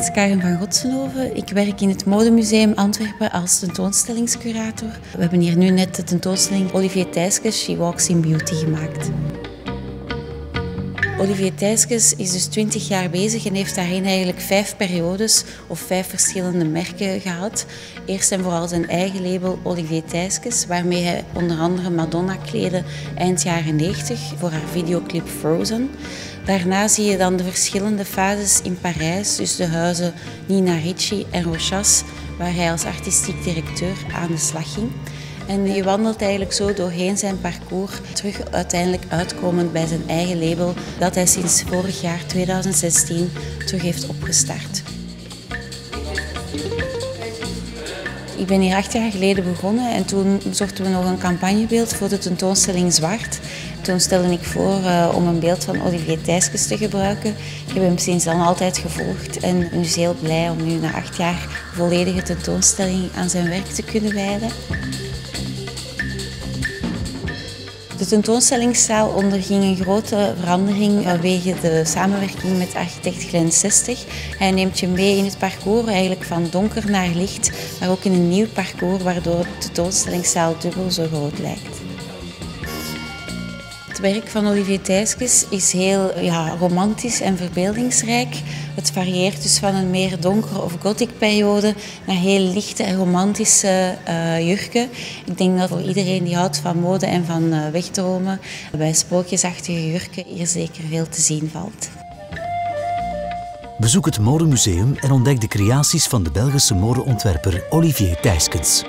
is Karen van Godsenhoven. Ik werk in het Modemuseum Antwerpen als tentoonstellingscurator. We hebben hier nu net de tentoonstelling Olivier Theyskens, She Walks in Beauty gemaakt. Olivier Theyskens is dus 20 jaar bezig en heeft daarin eigenlijk 5 periodes of 5 verschillende merken gehad. Eerst en vooral zijn eigen label Olivier Theyskens, waarmee hij onder andere Madonna kleedde eind jaren 90 voor haar videoclip Frozen. Daarna zie je dan de verschillende fases in Parijs, dus de huizen Nina Ricci en Rochas, waar hij als artistiek directeur aan de slag ging. En je wandelt eigenlijk zo doorheen zijn parcours, terug uiteindelijk uitkomend bij zijn eigen label dat hij sinds vorig jaar 2016 terug heeft opgestart. Ik ben hier 8 jaar geleden begonnen en toen zochten we nog een campagnebeeld voor de tentoonstelling Zwart. Toen stelde ik voor om een beeld van Olivier Theyskens te gebruiken. Ik heb hem sinds dan altijd gevolgd en ben dus heel blij om nu na 8 jaar een volledige tentoonstelling aan zijn werk te kunnen wijden. De tentoonstellingszaal onderging een grote verandering vanwege de samenwerking met architect Glen 60. Hij neemt je mee in het parcours, eigenlijk van donker naar licht, maar ook in een nieuw parcours waardoor de tentoonstellingszaal dubbel zo groot lijkt. Het werk van Olivier Theyskens is heel romantisch en verbeeldingsrijk. Het varieert dus van een meer donkere of gothic periode naar heel lichte en romantische jurken. Ik denk dat voor iedereen die houdt van mode en van wegdromen, bij sprookjesachtige jurken hier zeker veel te zien valt. Bezoek het Modemuseum en ontdek de creaties van de Belgische modeontwerper Olivier Theyskens.